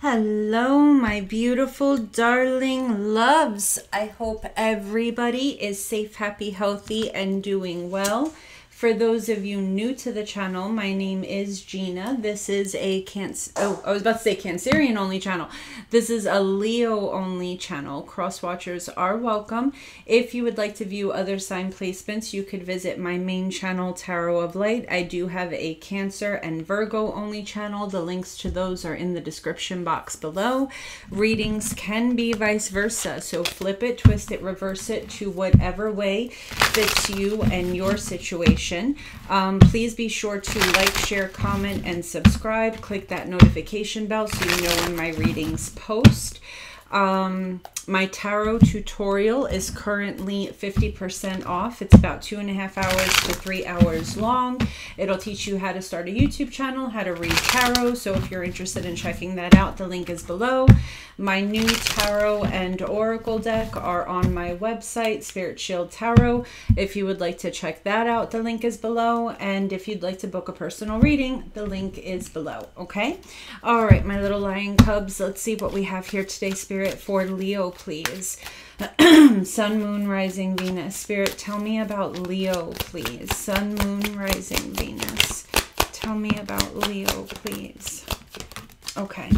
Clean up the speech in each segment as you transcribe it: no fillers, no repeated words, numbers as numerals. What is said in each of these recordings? Hello, my beautiful, darling loves. I hope everybody is safe, happy, healthy, and doing well. For those of you new to the channel, my name is Gina. This is a Cancerian only channel. This is a Leo only channel. Cross watchers are welcome. If you would like to view other sign placements, you could visit my main channel, Tarot of Light. I do have a Cancer and Virgo only channel. The links to those are in the description box below. Readings can be vice versa, so flip it, twist it, reverse it to whatever way fits you and your situation. Please be sure to like, share, comment, and subscribe. Click that notification bell so you know when my readings post. My tarot tutorial is currently 50% off. It's about 2.5 hours to 3 hours long. It'll teach you how to start a YouTube channel, how to read tarot. So if you're interested in checking that out, the link is below. My new tarot and oracle deck are on my website, Spirit Shield Tarot. If you would like to check that out, the link is below. And if you'd like to book a personal reading, the link is below. Okay. All right, my little lion cubs. Let's see what we have here today, Spirit, for Leo, please. Sun, Moon, Rising, Venus. Spirit, tell me about Leo, please. Sun, Moon, Rising, Venus. Tell me about Leo, please. Okay.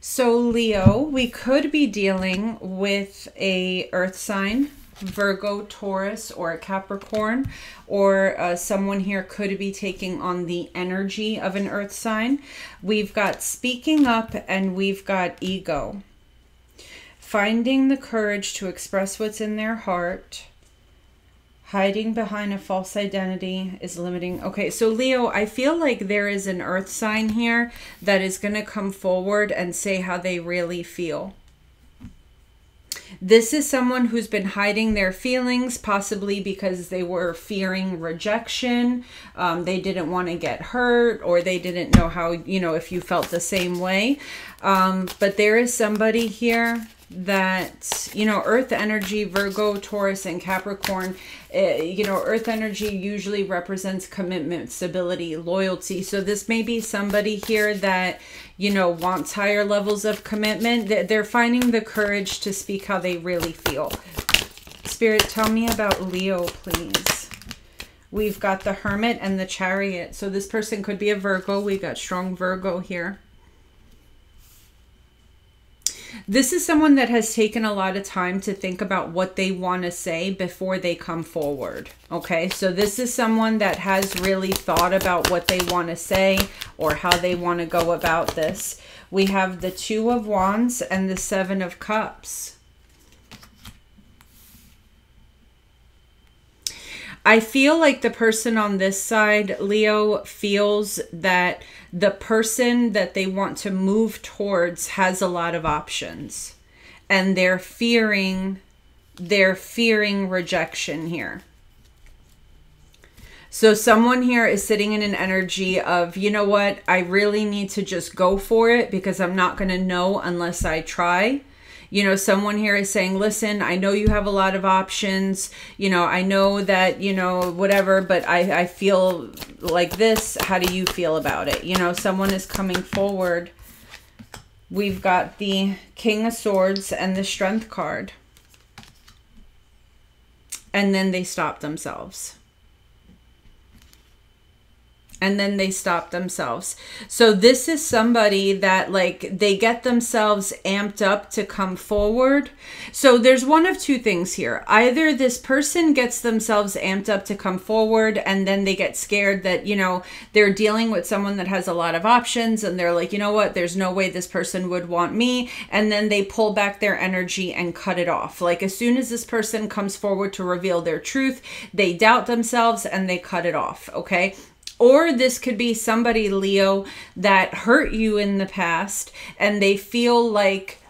So Leo, we could be dealing with a earth sign, Virgo, Taurus, or a Capricorn, or someone here could be taking on the energy of an earth sign. We've got speaking up and we've got ego. Finding the courage to express what's in their heart. Hiding behind a false identity is limiting. Okay, so Leo, I feel like there is an earth sign here that is going to come forward and say how they really feel. This is someone who's been hiding their feelings, possibly because they were fearing rejection. They didn't want to get hurt, or they didn't know how, you know, if you felt the same way. But there is somebody here that, you know, earth energy, Virgo, Taurus, and Capricorn, you know, earth energy usually represents commitment, stability, loyalty. So this may be somebody here that, you know, wants higher levels of commitment. They're finding the courage to speak how they really feel. Spirit, tell me about Leo, please. We've got the Hermit and the Chariot. So this person could be a Virgo. We got strong Virgo here. This is someone that has taken a lot of time to think about what they want to say before they come forward. Okay, so this is someone that has really thought about what they want to say or how they want to go about this. We have the Two of Wands and the Seven of Cups. I feel like the person on this side, Leo, feels that the person that they want to move towards has a lot of options, and they're fearing rejection here. So someone here is sitting in an energy of, you know what, I really need to just go for it because I'm not going to know unless I try. You know, someone here is saying, listen, I know you have a lot of options. You know, I know that, you know, whatever, but I feel like this. How do you feel about it? You know, someone is coming forward. We've got the King of Swords and the Strength card. And then they stop themselves. And then they stop themselves. So this is somebody that, like, they get themselves amped up to come forward. So there's one of two things here. Either this person gets themselves amped up to come forward and then they get scared that, you know, they're dealing with someone that has a lot of options and they're like, you know what, there's no way this person would want me. And then they pull back their energy and cut it off. Like, as soon as this person comes forward to reveal their truth, they doubt themselves and they cut it off. Okay. Or this could be somebody, Leo, that hurt you in the past, and they feel like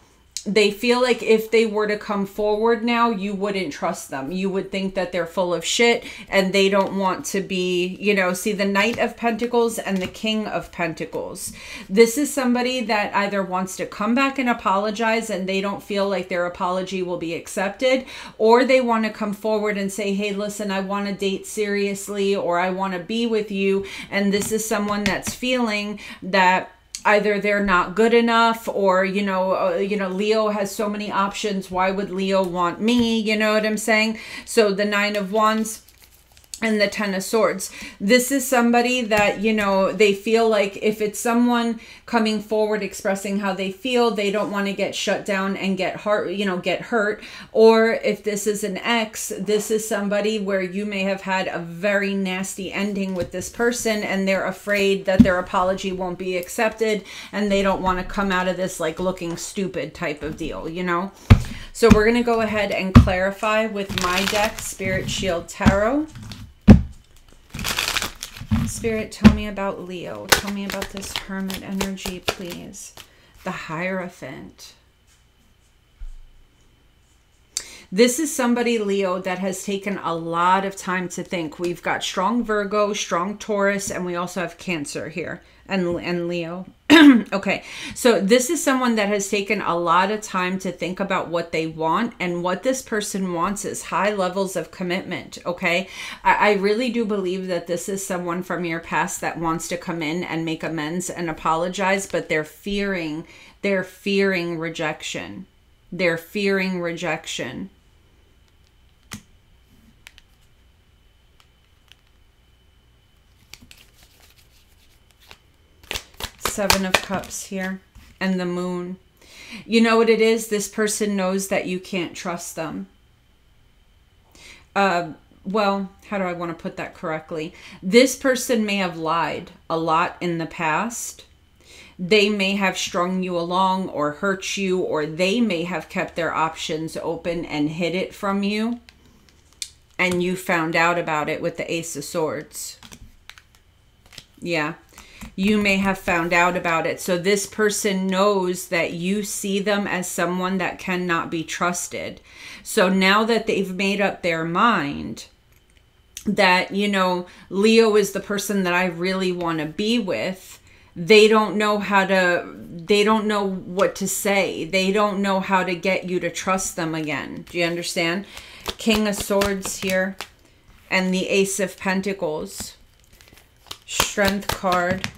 if they were to come forward now, you wouldn't trust them. You would think that they're full of shit and they don't want to be, you know, see the Knight of Pentacles and the King of Pentacles. This is somebody that either wants to come back and apologize and they don't feel like their apology will be accepted, or they want to come forward and say, hey, listen, I want to date seriously, or I want to be with you. And this is someone that's feeling that either they're not good enough, or, Leo has so many options. Why would Leo want me? You know what I'm saying? So the Nine of Wands and the Ten of Swords. This is somebody that, they feel like if it's someone coming forward expressing how they feel, they don't want to get shut down and get hurt. Or if this is an ex, this is somebody where you may have had a very nasty ending with this person, and they're afraid that their apology won't be accepted, and they don't want to come out of this like looking stupid type of deal, So we're going to go ahead and clarify with my deck, Spirit Shield Tarot. Spirit, tell me about Leo. Tell me about this hermit energy, please. The Hierophant. This is somebody, Leo, that has taken a lot of time to think. We've got strong Virgo, strong Taurus, and we also have Cancer here and Leo. Okay, so this is someone that has taken a lot of time to think about what they want, and what this person wants is high levels of commitment, okay? I really do believe that this is someone from your past that wants to come in and make amends and apologize, but they're fearing rejection. They're fearing rejection. Seven of Cups here and the Moon. You know what it is? This person knows that you can't trust them. Well, how do I want to put that correctly? This person may have lied a lot in the past. They may have strung you along or hurt you, or they may have kept their options open and hid it from you. And you found out about it with the Ace of Swords. Yeah. You may have found out about it. So this person knows that you see them as someone that cannot be trusted. So now that they've made up their mind that, Leo is the person that I really want to be with, they don't know what to say. They don't know how to get you to trust them again. Do you understand? King of Swords here and the Ace of Pentacles. Strength card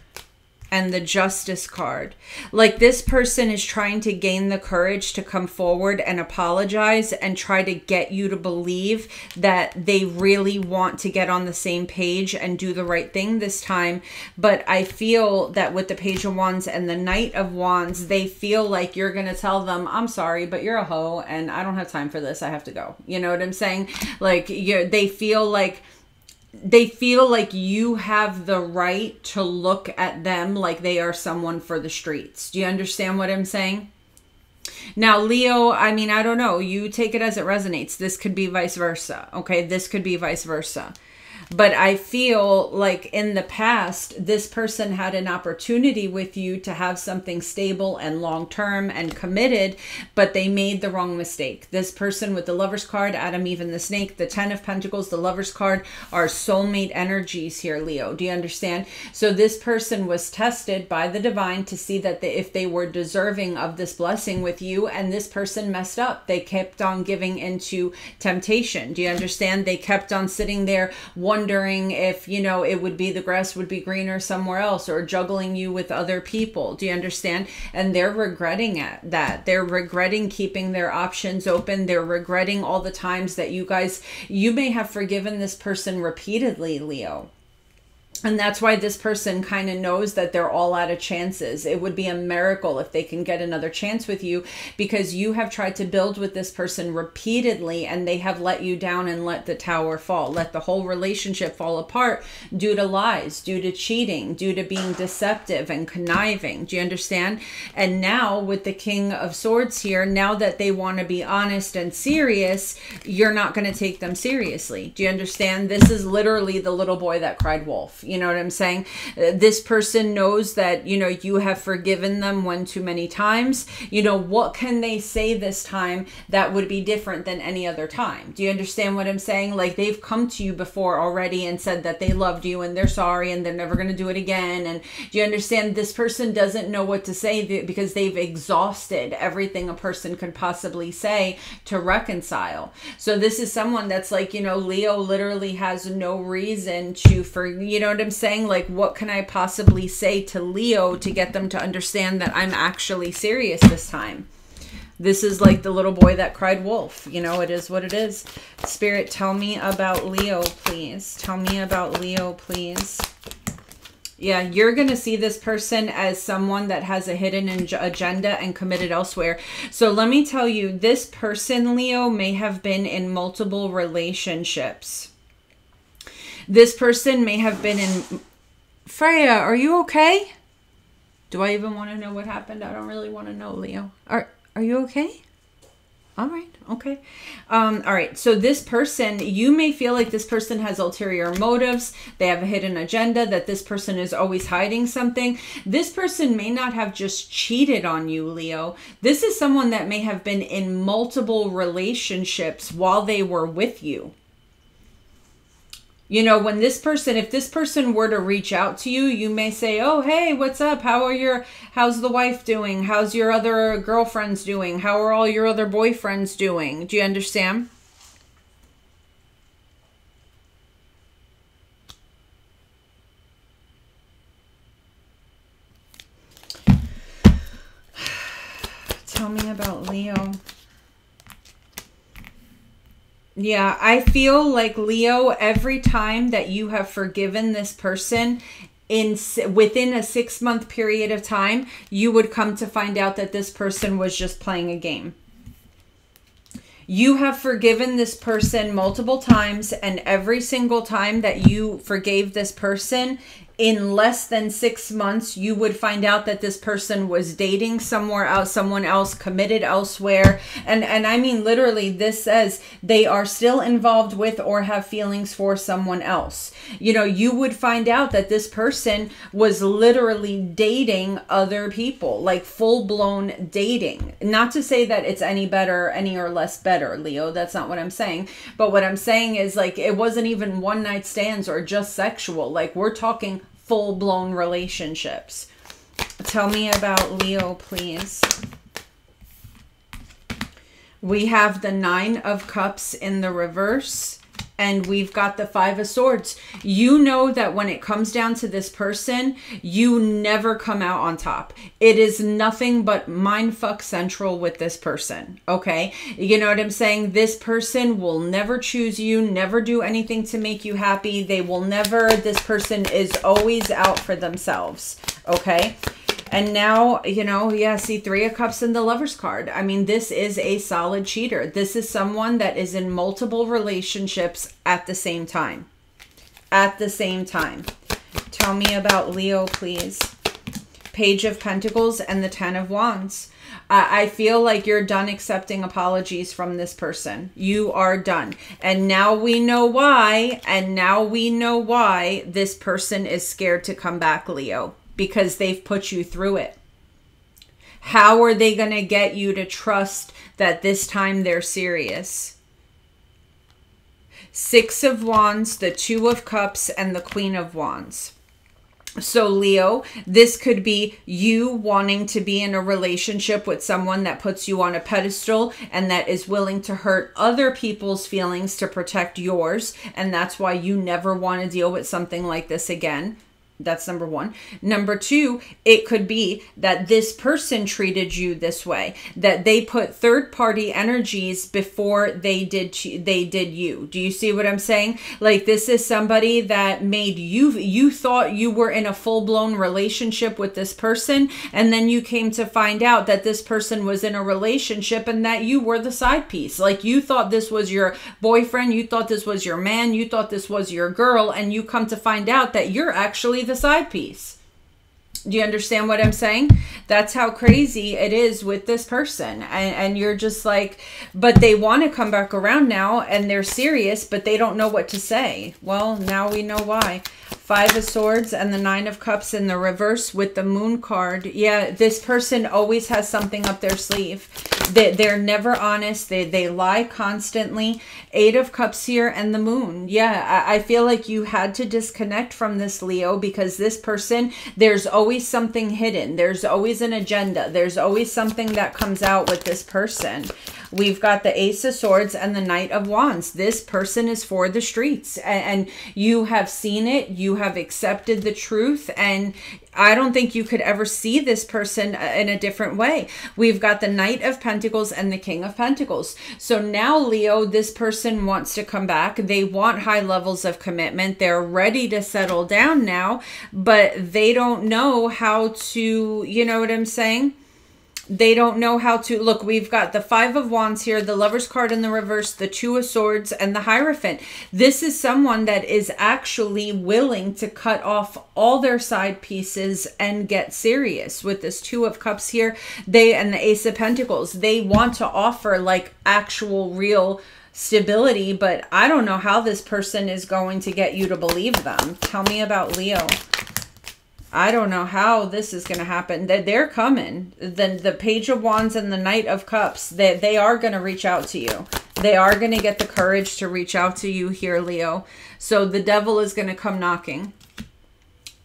and the Justice card. Like, this person is trying to gain the courage to come forward and apologize and try to get you to believe that they really want to get on the same page and do the right thing this time. But I feel that with the Page of Wands and the Knight of Wands, they feel like you're going to tell them, I'm sorry, but you're a hoe and I don't have time for this. I have to go. You know what I'm saying? Like, they feel like you have the right to look at them like they are someone for the streets. Do you understand what I'm saying? Now, Leo, I mean, I don't know. You take it as it resonates. This could be vice versa. Okay, this could be vice versa. But I feel like in the past, this person had an opportunity with you to have something stable and long-term and committed, but they made the wrong mistake. This person with the Lover's card, Adam, even the Snake, the Ten of Pentacles, the Lover's card are soulmate energies here, Leo. Do you understand? So this person was tested by the divine to see that if they were deserving of this blessing with you, and this person messed up. They kept on giving into temptation. Do you understand? They kept on sitting there wondering if, it would be the grass would be greener somewhere else, or juggling you with other people. Do you understand? And they're regretting that. They're regretting keeping their options open. They're regretting all the times that you may have forgiven this person repeatedly, Leo. And that's why this person kind of knows that they're all out of chances. It would be a miracle if they can get another chance with you, because you have tried to build with this person repeatedly and they have let you down and let the tower fall, let the whole relationship fall apart due to lies, due to cheating, due to being deceptive and conniving. Do you understand? And now with the King of Swords here, now that they want to be honest and serious, you're not going to take them seriously. Do you understand? This is literally the little boy that cried wolf. You know what I'm saying? This person knows that, you have forgiven them one too many times. What can they say this time that would be different than any other time? Do you understand what I'm saying? Like, they've come to you before already and said that they loved you and they're sorry and they're never going to do it again. And do you understand? This person doesn't know what to say because they've exhausted everything a person could possibly say to reconcile. So this is someone that's like, Leo literally has no reason to, know what I'm saying? Like, what can I possibly say to Leo to get them to understand that I'm actually serious this time? This is like the little boy that cried wolf. You know, it is what it is. Spirit, tell me about Leo, please. Tell me about Leo, please. Yeah, you're going to see this person as someone that has a hidden agenda and committed elsewhere. So let me tell you, this person, Leo, may have been in multiple relationships. This person may have been in... Freya, are you okay? Do I even want to know what happened? I don't really want to know, Leo. Are you okay? All right. Okay. All right. So this person, you may feel like this person has ulterior motives. They have a hidden agenda, that this person is always hiding something. This person may not have just cheated on you, Leo. This is someone that may have been in multiple relationships while they were with you. You know, when this person, if this person were to reach out to you, you may say, oh, hey, what's up? How's the wife doing? How's your other girlfriends doing? How are all your other boyfriends doing? Do you understand? Tell me about Leo. Yeah, I feel like, Leo, every time that you have forgiven this person within a 6-month period of time, you would come to find out that this person was just playing a game. You have forgiven this person multiple times, and every single time that you forgave this person, in less than 6 months, you would find out that this person was dating somewhere else, someone else, committed elsewhere. And I mean, literally, this says they are still involved with or have feelings for someone else. You know, you would find out that this person was literally dating other people, like full-blown dating. Not to say that it's any better, any or less better, Leo. That's not what I'm saying. But what I'm saying is, like, it wasn't even one-night stands or just sexual. Like, we're talking full-blown relationships. Tell me about Leo, please. We have the 9 of Cups in the reverse, and we've got the 5 of Swords. You know that when it comes down to this person, you never come out on top. It is nothing but mindfuck central with this person, okay? You know what I'm saying? This person will never choose you, never do anything to make you happy. They will never, this person is always out for themselves, okay? And now, you know, yeah, see, 3 of Cups in the Lover's card. I mean, this is a solid cheater. This is someone that is in multiple relationships at the same time. At the same time. Tell me about Leo, please. Page of Pentacles and the 10 of Wands. I feel like you're done accepting apologies from this person. You are done. And now we know why. And now we know why this person is scared to come back, Leo. Because they've put you through it. How are they going to get you to trust that this time they're serious? 6 of Wands, the 2 of Cups, and the Queen of Wands. So, Leo, this could be you wanting to be in a relationship with someone that puts you on a pedestal and that is willing to hurt other people's feelings to protect yours. And that's why you never want to deal with something like this again. That's number one. Number two, it could be that this person treated you this way, that they put third-party energies before they did you. Do you see what I'm saying? Like, this is somebody that made you thought you were in a full-blown relationship with this person, and then you came to find out that this person was in a relationship and that you were the side piece. Like, you thought this was your boyfriend, you thought this was your man, you thought this was your girl, and you come to find out that you're actually the side piece. Do you understand what I'm saying? That's how crazy it is with this person. And you're just like, but they want to come back around now and they're serious, but they don't know what to say. Well, now we know why. 5 of Swords and the 9 of Cups in the reverse with the Moon card. Yeah, this person always has something up their sleeve. They're never honest. They lie constantly. 8 of Cups here and the Moon. Yeah, I feel like you had to disconnect from this, Leo, because this person, there's always something hidden. There's always an agenda. There's always something that comes out with this person. We've got the Ace of Swords and the Knight of Wands. This person is for the streets, and you have seen it. You have accepted the truth, and I don't think you could ever see this person in a different way. We've got the Knight of Pentacles and the King of Pentacles. So now, Leo, this person wants to come back. They want high levels of commitment. They're ready to settle down now, but they don't know how to, you know what I'm saying? They don't know how to look. We've got the Five of Wands here, the Lover's card in the reverse, the Two of Swords, and the Hierophant. This is someone that is actually willing to cut off all their side pieces and get serious with this Two of Cups here. They and the Ace of Pentacles, they want to offer like actual real stability, but I don't know how this person is going to get you to believe them. Tell me about Leo. I don't know how this is going to happen. They're coming. The Page of Wands and the Knight of Cups, they are going to reach out to you. They are going to get the courage to reach out to you here, Leo. So the devil is going to come knocking.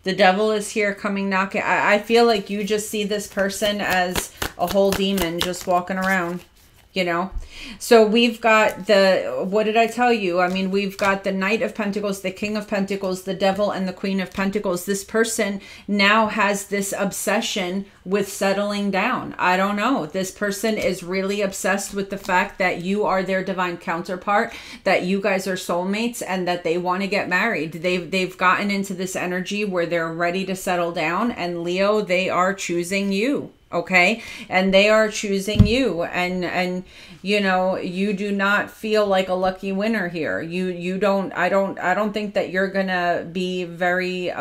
The devil is here coming knocking. I feel like you just see this person as a whole demon just walking around. You know, so we've got the, what did I tell you? I mean, we've got the Knight of Pentacles, the King of Pentacles, the Devil, and the Queen of Pentacles. This person now has this obsession with settling down. I don't know. This person is really obsessed with the fact that you are their divine counterpart, that you guys are soulmates, and that they want to get married. They've gotten into this energy where they're ready to settle down, and Leo, they are choosing you. Okay. And they are choosing you, and you know, you do not feel like a lucky winner here. You don't, I don't think that you're going to be very,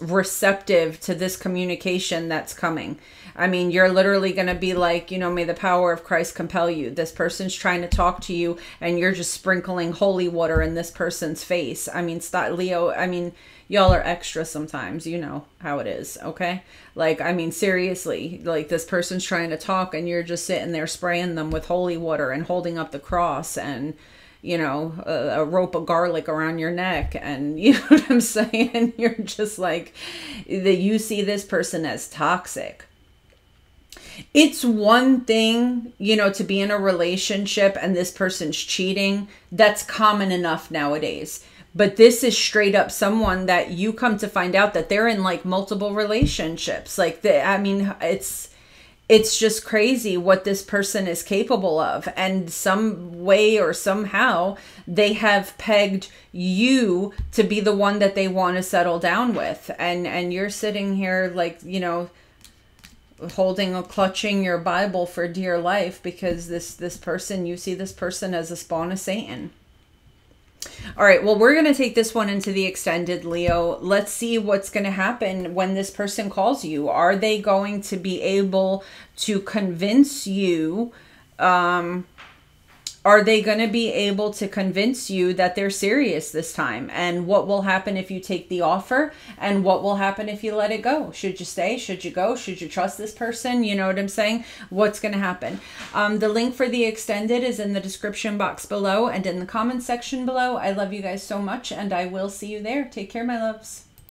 receptive to this communication that's coming. I mean, you're literally going to be like, you know, may the power of Christ compel you. This person's trying to talk to you and you're just sprinkling holy water in this person's face. I mean, stop, Leo. I mean, y'all are extra sometimes, you know how it is. Okay. Like, I mean, seriously, like this person's trying to talk and you're just sitting there spraying them with holy water and holding up the cross and, you know, a rope of garlic around your neck, and you know what I'm saying? You're just like, that you see this person as toxic. It's one thing, you know, to be in a relationship and this person's cheating. That's common enough nowadays. But this is straight up someone that you come to find out that they're in like multiple relationships. Like, I mean, it's just crazy what this person is capable of. And some way or somehow they have pegged you to be the one that they want to settle down with. And you're sitting here like, you know, holding or clutching your Bible for dear life because this person, you see this person as a spawn of Satan. All right, well, we're going to take this one into the extended, Leo. Let's see what's going to happen when this person calls you. Are they going to be able to convince you? Are they going to be able to convince you that they're serious this time? And what will happen if you take the offer? And what will happen if you let it go? Should you stay? Should you go? Should you trust this person? You know what I'm saying? What's going to happen? The link for the extended is in the description box below and in the comment section below. I love you guys so much, and I will see you there. Take care, my loves.